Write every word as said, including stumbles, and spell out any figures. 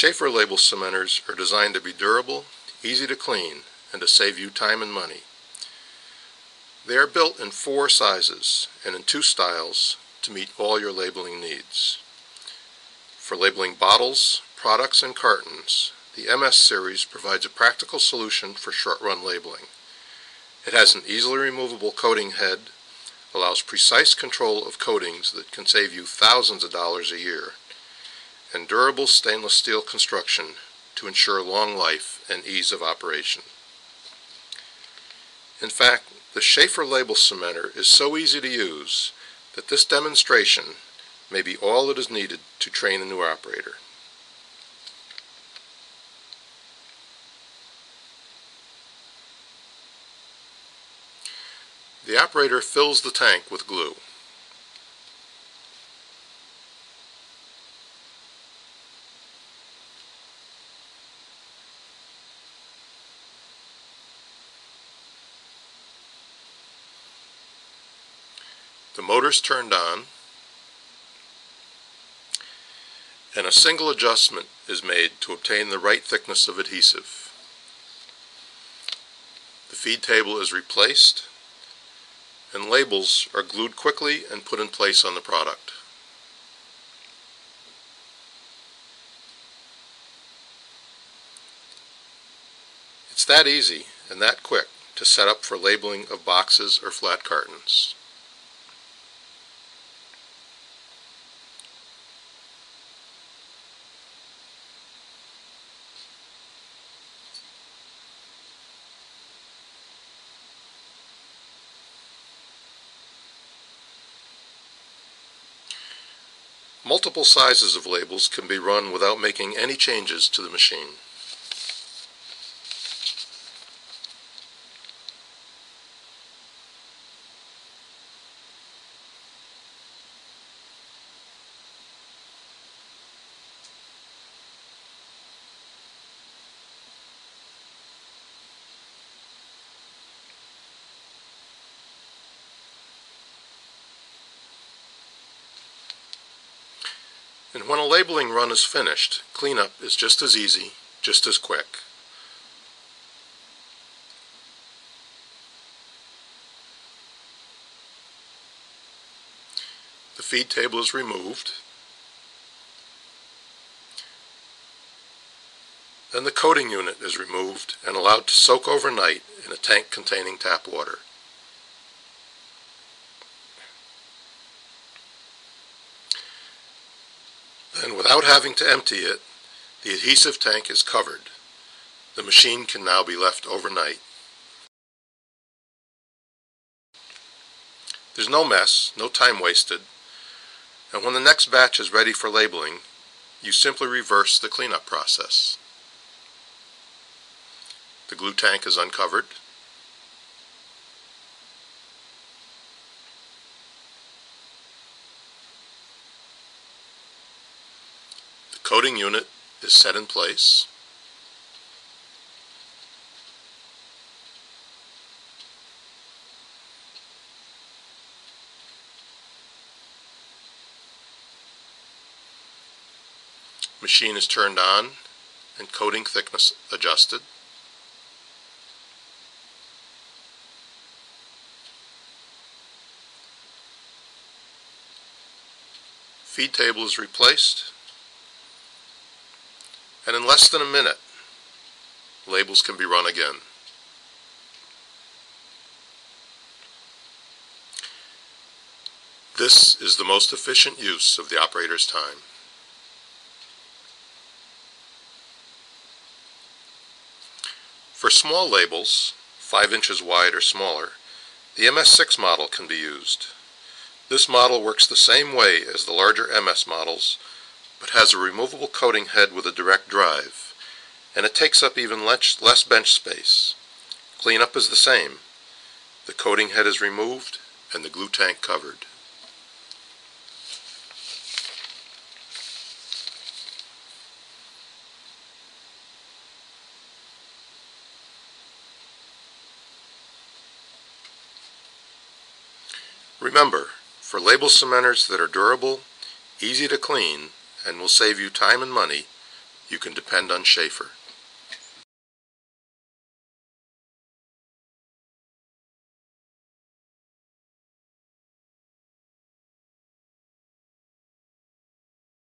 Schaefer label cementers are designed to be durable, easy to clean, and to save you time and money. They are built in four sizes and in two styles to meet all your labeling needs. For labeling bottles, products, and cartons, the M S series provides a practical solution for short-run labeling. It has an easily removable coating head, allows precise control of coatings that can save you thousands of dollars a year, and durable stainless steel construction to ensure long life and ease of operation. In fact, the Schaefer label cementer is so easy to use that this demonstration may be all that is needed to train a new operator. The operator fills the tank with glue. The motor's turned on, and a single adjustment is made to obtain the right thickness of adhesive. The feed table is replaced, and labels are glued quickly and put in place on the product. It's that easy and that quick to set up for labeling of boxes or flat cartons. Multiple sizes of labels can be run without making any changes to the machine. And when a labeling run is finished, cleanup is just as easy, just as quick. The feed table is removed, then the coating unit is removed and allowed to soak overnight in a tank containing tap water. And without having to empty it, the adhesive tank is covered. The machine can now be left overnight. There's no mess, no time wasted, and when the next batch is ready for labeling, you simply reverse the cleanup process. The glue tank is uncovered. Coating unit is set in place. Machine is turned on and coating thickness adjusted. Feed table is replaced. And in less than a minute, labels can be run again. This is the most efficient use of the operator's time. For small labels, five inches wide or smaller, the M S six model can be used. This model works the same way as the larger M S models, but has a removable coating head with a direct drive, and it takes up even less bench space. Cleanup is the same. The coating head is removed and the glue tank covered. Remember, for label cementers that are durable, easy to clean, and will save you time and money, You can depend on Schaefer.